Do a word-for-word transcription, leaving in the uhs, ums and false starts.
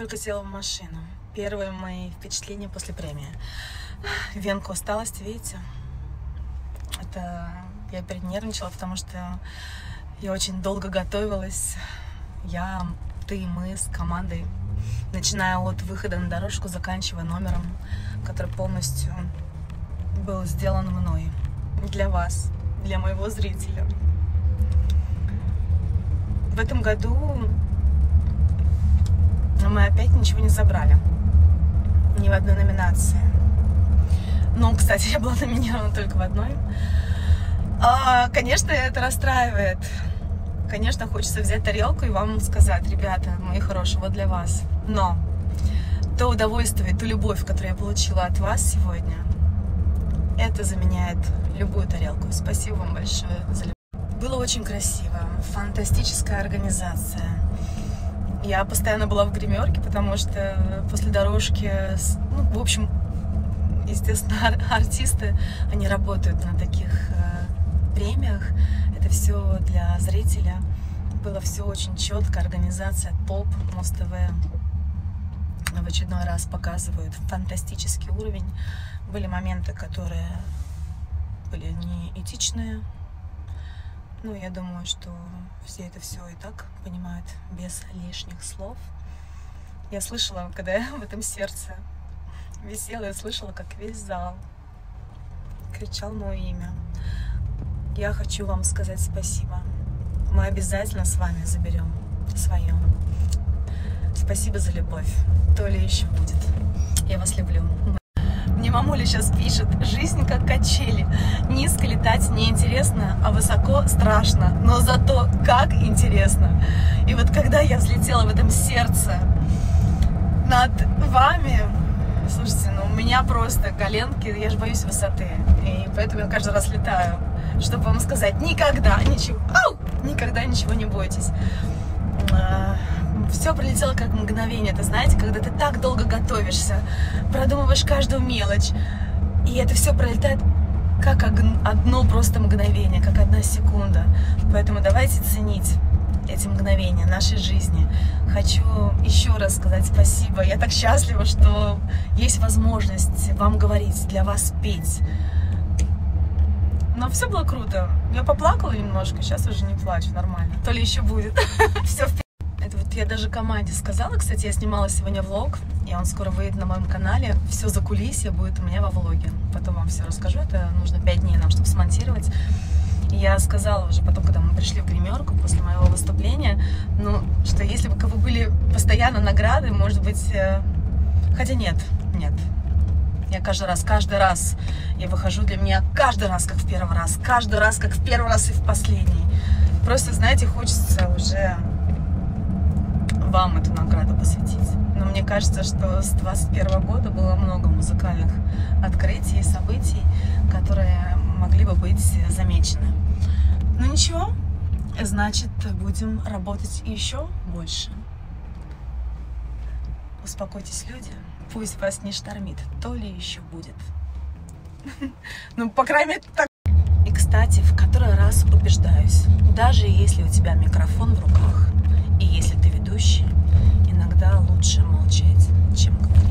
Только села в машину. Первые мои впечатления после премии. Венка усталости, видите? Это я перенервничала, потому что я очень долго готовилась. Я, ты, мы с командой. Начиная от выхода на дорожку, заканчивая номером, который полностью был сделан мной. Для вас, для моего зрителя. В этом году мы опять ничего не забрали. Ни в одной номинации. Ну, кстати, я была номинирована только в одной. А, конечно, это расстраивает. Конечно, хочется взять тарелку и вам сказать: ребята, мои хорошие, вот для вас. Но то удовольствие, ту любовь, которую я получила от вас сегодня, это заменяет любую тарелку. Спасибо вам большое за любовь. Было очень красиво. Фантастическая организация. Я постоянно была в гримерке, потому что после дорожки, ну, в общем, естественно, артисты, они работают на таких э, премиях. Это все для зрителя. Было все очень четко. Организация топ. Муз Тв в очередной раз показывают фантастический уровень. Были моменты, которые были неэтичные. Ну, я думаю, что все это все и так понимают без лишних слов. Я слышала, когда я в этом сердце висела, я слышала, как весь зал кричал мое имя. Я хочу вам сказать спасибо. Мы обязательно с вами заберем свое. Спасибо за любовь. То ли еще будет. Я вас люблю. Мне мамуля сейчас пишет: жизнь как качели. Низко летать неинтересно, а высоко страшно. Но зато как интересно. И вот когда я взлетела в этом сердце над вами, слушайте, ну у меня просто коленки, я же боюсь высоты. И поэтому я каждый раз летаю, чтобы вам сказать: никогда ничего, ау, никогда ничего не бойтесь. Все прилетело как мгновение, это знаете, когда ты так долго готовишься, продумываешь каждую мелочь, и это все пролетает как одно просто мгновение, как одна секунда. Поэтому давайте ценить эти мгновения нашей жизни. Хочу еще раз сказать спасибо. Я так счастлива, что есть возможность вам говорить, для вас петь. Но все было круто. Я поплакала немножко, сейчас уже не плачу, нормально. То ли еще будет. Все впереди. Это вот я даже команде сказала. Кстати, я снимала сегодня влог, и он скоро выйдет на моем канале. Все за кулисье будет у меня во влоге. Потом вам все расскажу. Это нужно пять дней нам, чтобы смонтировать. Я сказала уже потом, когда мы пришли в гримерку после моего выступления, ну, что если бы как бы были постоянно награды, может быть... Э... Хотя нет, нет. Я каждый раз, каждый раз я выхожу, для меня каждый раз как в первый раз, каждый раз как в первый раз и в последний. Просто, знаете, хочется уже вам эту награду посвятить. Но мне кажется, что с две тысячи двадцать первого года было много музыкальных открытий, событий, которые могли бы быть замечены. Ну ничего, значит, будем работать еще больше. Успокойтесь, люди, пусть вас не штормит, то ли еще будет. Ну, по крайней мере, так. И, кстати, в который раз убеждаюсь, даже если у тебя микрофон в руках, и если ты ведущий, иногда лучше молчать, чем говорить.